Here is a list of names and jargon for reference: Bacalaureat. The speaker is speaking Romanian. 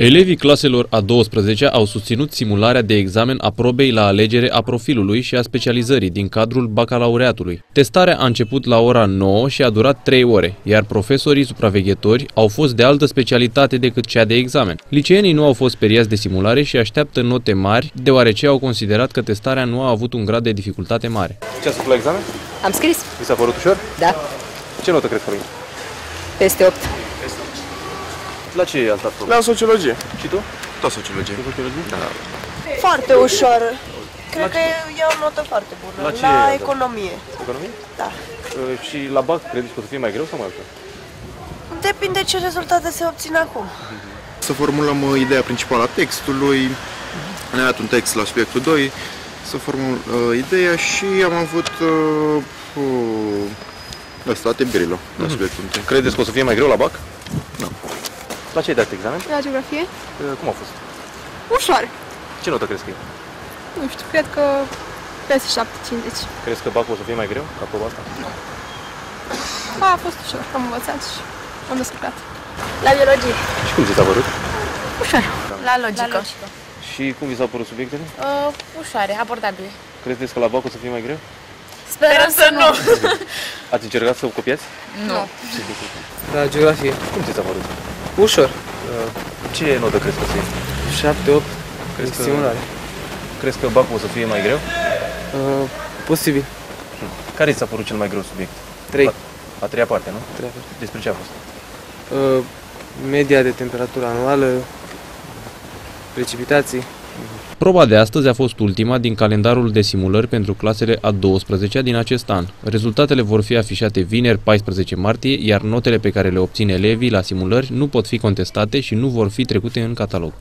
Elevii claselor a 12-a au susținut simularea de examen a probei la alegere a profilului și a specializării din cadrul bacalaureatului. Testarea a început la ora 9 și a durat 3 ore, iar profesorii supraveghetori au fost de altă specialitate decât cea de examen. Liceenii nu au fost speriați de simulare și așteaptă note mari, deoarece au considerat că testarea nu a avut un grad de dificultate mare. Ce ați făcut la examen? Am scris. Vi s-a părut ușor? Da. Ce notă crezi că vine? Peste 8. La ce ai altat proba? La sociologie. Și tu? Tot sociologie. Da. Foarte ușor. Cred că e o notă foarte bună. La economie. Economie? Da. Și la BAC, credeți că o să fie mai greu sau mai ușor? Depinde ce rezultate se obțin acum. Să formulăm ideea principală a textului, ne-a dat un text la subiectul 2, să formulăm ideea și am avut temperilo la subiectul 1. Credeți că o să fie mai greu la BAC? Nu. La ce ai dat examen? La geografie. Cum a fost? Ușor. Ce notă crezi că e? Nu știu, cred că peste 7,50. Crezi că BAC-ul o să fie mai greu ca proba asta? Nu. A fost ușor, am învățat și am descurcat. La biologie. Și cum ți s-a părut? Ușor. La logică. Și cum vi s-au părut subiectele? Ușoare, abordabile. Credeți că la BAC o să fie mai greu? Sperăm să nu! Ați încercat să o copiați? Nu. La geografie. Cum ți s-a părut? Ușor. Ce notă crezi că e? 7-8. Crezi că BAC-ul o să fie mai greu? Posibil. Care ți s-a părut cel mai greu subiect? 3. A treia parte, nu? Treia parte. Despre ce a fost? Media de temperatură anuală, precipitații. Proba de astăzi a fost ultima din calendarul de simulări pentru clasele a 12-a din acest an. Rezultatele vor fi afișate vineri, 14 martie, iar notele pe care le obțin elevii la simulări nu pot fi contestate și nu vor fi trecute în catalog.